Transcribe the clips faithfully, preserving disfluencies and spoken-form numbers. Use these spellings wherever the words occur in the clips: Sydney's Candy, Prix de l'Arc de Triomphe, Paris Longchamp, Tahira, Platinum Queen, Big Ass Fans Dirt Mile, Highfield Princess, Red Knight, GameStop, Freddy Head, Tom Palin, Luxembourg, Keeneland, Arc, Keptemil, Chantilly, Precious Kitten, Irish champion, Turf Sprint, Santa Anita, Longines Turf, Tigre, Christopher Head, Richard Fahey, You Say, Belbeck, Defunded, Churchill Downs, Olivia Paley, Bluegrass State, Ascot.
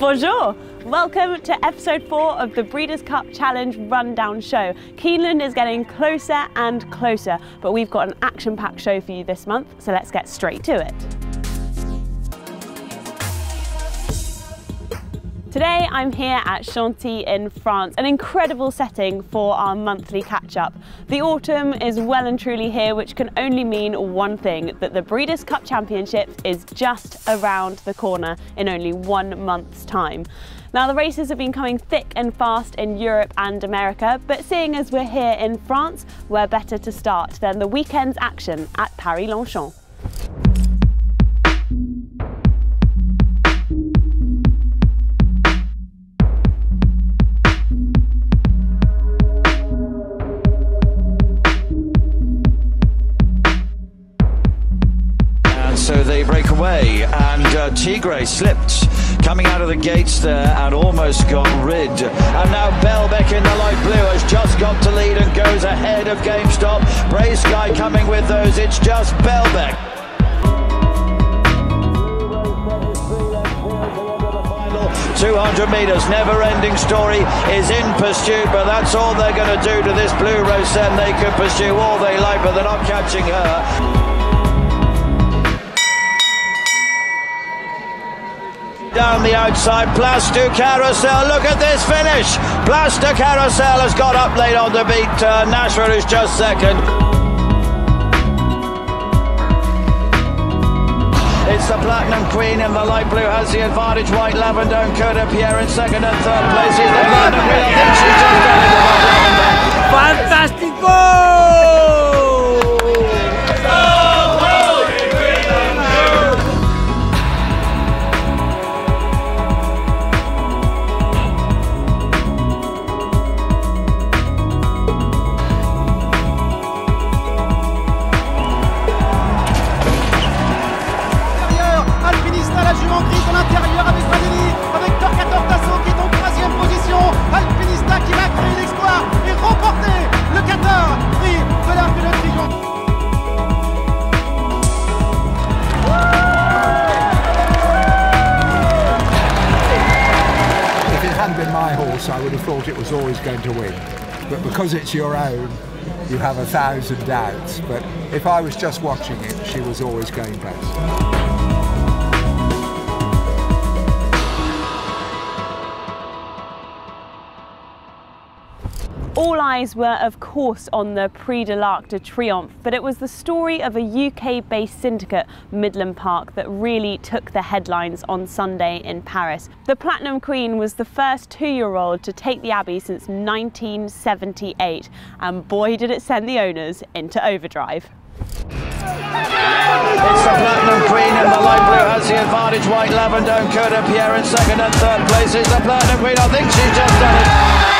Bonjour! Welcome to episode four of the Breeders' Cup Challenge Rundown Show. Keeneland is getting closer and closer, but we've got an action-packed show for you this month, so let's get straight to it. Today I'm here at Chantilly in France, an incredible setting for our monthly catch-up. The autumn is well and truly here, which can only mean one thing, that the Breeders' Cup Championship is just around the corner in only one month's time. Now the races have been coming thick and fast in Europe and America, but seeing as we're here in France, where better to start than the weekend's action at Paris Longchamp. So they break away, and uh, Tigre slipped coming out of the gates there and almost got rid. And now Belbeck in the light blue has just got to lead and goes ahead of GameStop. Brave Sky coming with those. It's just Belbeck. two hundred metres, never-ending story, is in pursuit, but that's all they're going to do to this Blue Rose. Then they could pursue all they like, but they're not catching her. Down the outside, Place du Carrousel. Look at this finish. Place du Carrousel has got up late on the beat. Uh, Nashville is just second. It's the Platinum Queen in the light blue has the advantage. White Lavender and Coda Pierre in second and third place. Is the Platinum Queen. I think she's just done it. Fantastico! I would have thought it was always going to win, but because it's your own, you have a thousand doubts. But if I was just watching it, she was always going best. All eyes were, of course, on the Prix de l'Arc de Triomphe, but it was the story of a U K-based syndicate, Midland Park, that really took the headlines on Sunday in Paris. The Platinum Queen was the first two-year-old to take the Abbey since nineteen seventy-eight, and boy did it send the owners into overdrive. It's the Platinum Queen and the light blue has the advantage. White Lavender and Coda Pierre in second and third place. It's the Platinum Queen. I think she's just done it.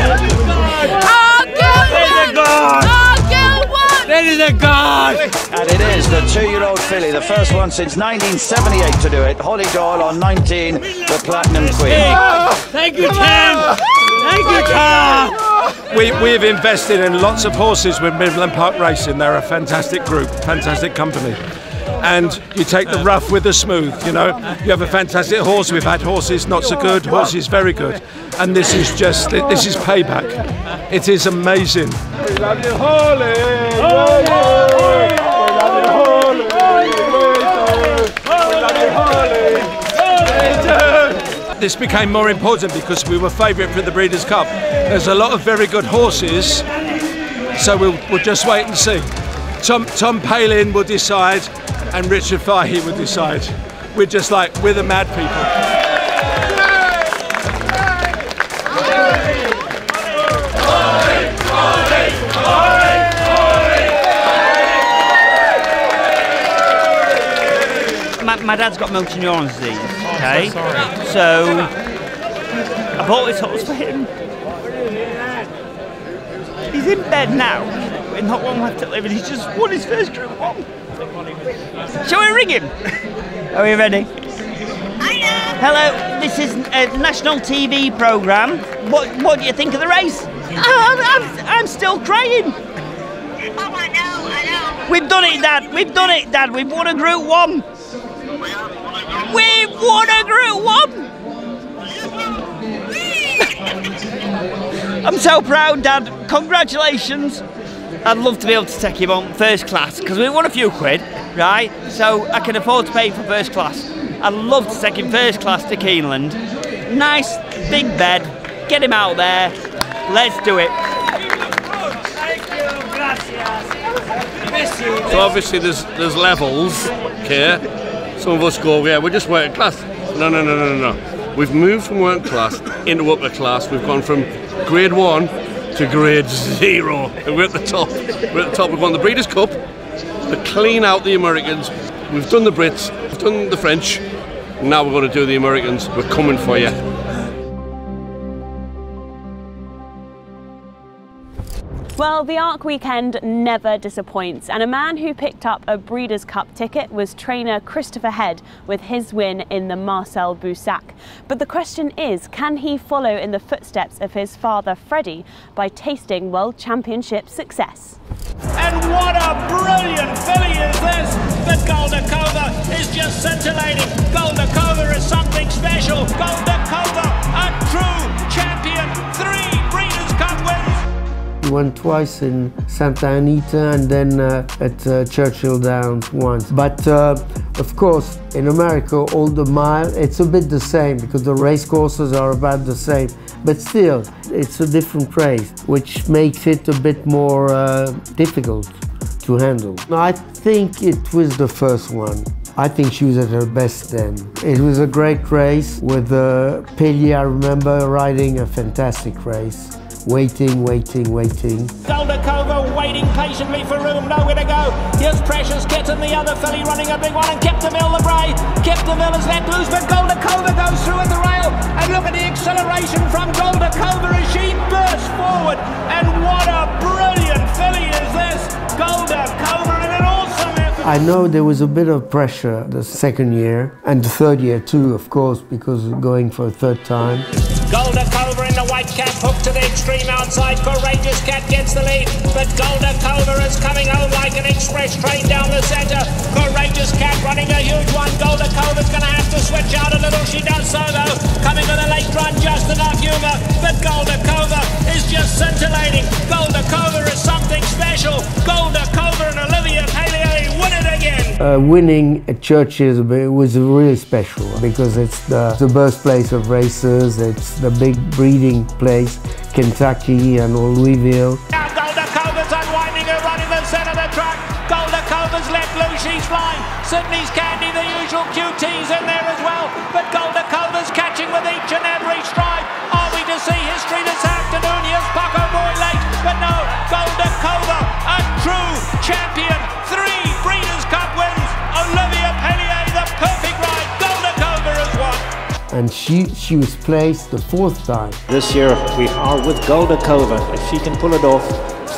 I'll go one! I'll go one! That is a god! And it is the two-year-old filly, the first one since nineteen seventy-eight to do it. Holly Dahl on nineteen, the Platinum Queen. Thank you, Tim! Thank you, Tom! We, we've invested in lots of horses with Midland Park Racing. They're a fantastic group, fantastic company. And you take the rough with the smooth, you know. You have a fantastic horse. We've had horses not so good, horses very good. And this is just, this is payback. It is amazing. We love you, Holly. We love you, Holly. This became more important because we were favourite for the Breeders' Cup. There's a lot of very good horses, so we'll, we'll just wait and see. Tom, Tom Palin will decide, and Richard Fahey will decide. We're just like, we're the mad people. My, my dad's got motor neuron disease, okay? Oh, so, so I bought this horse for him. He's in bed now, and not one left to live, and he's just won his first group one. Shall we ring him? Are we ready? Hello, this is a national T V programme. What what do you think of the race? I'm, I'm, I'm still crying. Oh, I know, I know. We've done it, Dad. We've done it, Dad. We've won a Group One. We have won a Group One. We've won a Group One. I'm so proud, Dad. Congratulations. I'd love to be able to take him on first class because we won a few quid, right? So I can afford to pay for first class. I'd love to take him first class to Keeneland. Nice big bed. Get him out there. Let's do it. So obviously there's there's levels here. Some of us go, yeah, we're just working class. No, no, no, no, no. We've moved from working class into upper class. We've gone from grade one to grade zero. And we're at the top. We're at the top. We've won the Breeders' Cup. To clean out the Americans. We've done the Brits. We've done the French. Now we're going to do the Americans. We're coming for you. Well, the Arc weekend never disappoints, and a man who picked up a Breeders' Cup ticket was trainer Christopher Head with his win in the Marcel Boussac. But the question is, can he follow in the footsteps of his father Freddy by tasting World Championship success? And what a brilliant filly is this! But Goldikova is just scintillating. Goldikova is something special. Goldikova, a true champion, three Breeders' Cup wins. We won twice in Santa Anita and then uh, at uh, Churchill Downs once. But uh, of course, in America, all the mile, it's a bit the same because the race courses are about the same. But still, it's a different race, which makes it a bit more uh, difficult to handle. I think it was the first one. I think she was at her best then. It was a great race with uh, Pili. I remember riding a fantastic race. Waiting, waiting, waiting. Goldikova waiting patiently for room, nowhere to go. Here's Precious Kitten, the other filly running a big one, and Keptemil the Bray. Keptemil is let loose, but Goldikova goes through at the rail, and look at the acceleration from Goldikova as she bursts forward, and what a brilliant filly is this. Goldikova and an awesome effort. I know there was a bit of pressure the second year, and the third year too, of course, because going for a third time. Goldikova in the white cap, hooked to the extreme outside. Courageous Cat gets the lead, but Goldikova is coming home like an express train down the centre. Courageous Cat running a huge one. Goldikova's going to have to switch out a little. She does so though, coming with a late run, just enough humour. But Goldikova is just scintillating. Goldikova is something special. Goldikova and Olivia Paley win it again. Uh, winning at Churchill was really special because it's the, the birthplace of racers. It's the big breeding place, Kentucky and Louisville. Now Goldikova's unwinding her run in the centre of the track. Goldikova's let loose, she's flying. Sydney's Candy, the usual Q T's in there as well. But Goldikova's catching with each and every stride. Are we to see history this afternoon? Here's Paco Boy late, but no, Goldikova, a true champion. Three Breeders' Cup wins. Olivia Pellier, the perfect ride. Goldikova has won. And she, she was placed the fourth time. This year we are with Goldikova. If she can pull it off,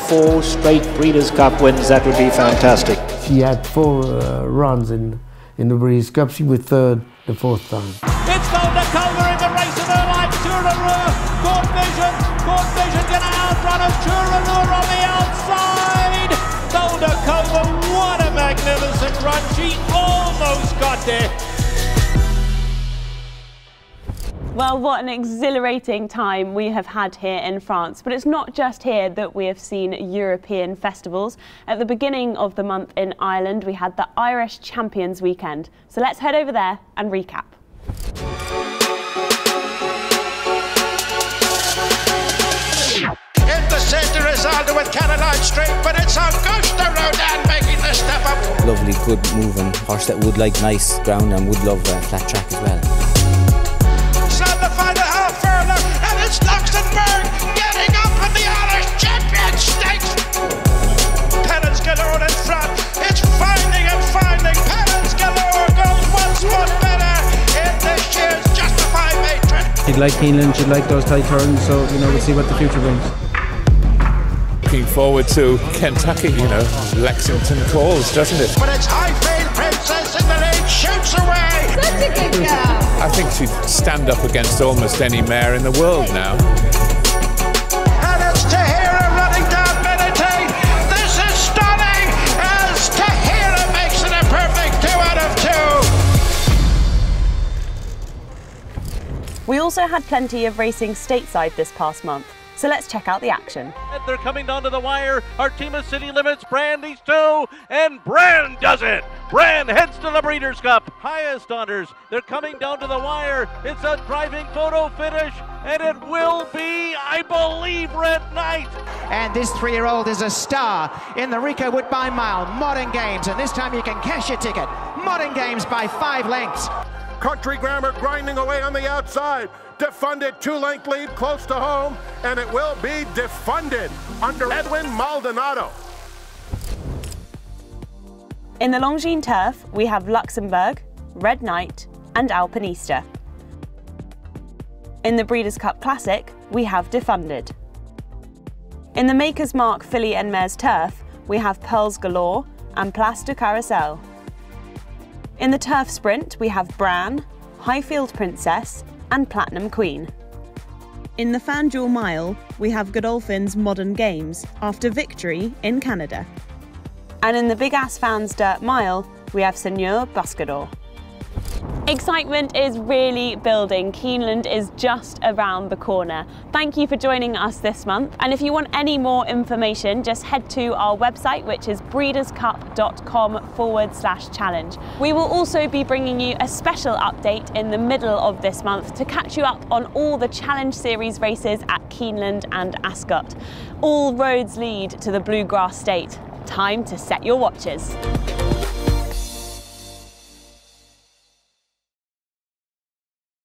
four straight Breeders' Cup wins, that would be fantastic. She had four uh, runs in, in the Breeders' Cup. She was third the fourth time. It's Goldikova in the race of her life. Chirinur, Court Vision, Court Vision gonna outrun us. Chirinur on the outside. Goldikova, what a magnificent run. She almost got there. Well, what an exhilarating time we have had here in France, but it's not just here that we have seen European festivals. At the beginning of the month in Ireland, we had the Irish Champions Weekend. So let's head over there and recap. In the centre is Aldo with Caroline Street, but it's Augusta Rodin making the step up. Lovely, good moving horse that would like nice ground and would love uh, flat track as well. Luxembourg getting up in the Irish Champions Stakes. Penance Galore in front. It's finding and finding. Penance Galore goes once more better in this year's Justified Matron. She'd like Keeneland, she'd like those tight turns, so you know we'll see what the future brings. Looking forward to Kentucky, you know, Lexington calls, doesn't it? But it's High Fade Princess in the lead, shoots away. Such a good girl. I think she'd stand up against almost any mare in the world now. And it's Tahira running down Meditate. This is stunning as also had plenty of racing stateside this past month, so let's check out the action. They're coming down to the wire. Artema City Limits, Bran needs two, and Bran does it. Bran heads to the Breeders' Cup. Highest honors, they're coming down to the wire. It's a driving photo finish, and it will be, I believe, Red Knight. And this three-year-old is a star in the Rico Woodbine Mile. Modern Games, and this time you can cash your ticket. Modern Games by five lengths. Country Grammar grinding away on the outside. Defunded, two-length lead, close to home, and it will be Defunded under Edwin Maldonado. In the Longines turf, we have Luxembourg, Red Knight, and Alpinista. In the Breeders' Cup Classic, we have Defunded. In the Maker's Mark Filly and Mares turf, we have Pearls Galore and Place du Carrousel. In the turf sprint, we have Bran, Highfield Princess, and Platinum Queen. In the FanDuel Mile, we have Godolphin's Modern Games after victory in Canada. And in the Big Ass Fans Dirt Mile, we have Seigneur Buscador. Excitement is really building. Keeneland is just around the corner. Thank you for joining us this month. And if you want any more information, just head to our website, which is breeders cup dot com forward slash challenge. We will also be bringing you a special update in the middle of this month to catch you up on all the Challenge Series races at Keeneland and Ascot. All roads lead to the Bluegrass State. Time to set your watches.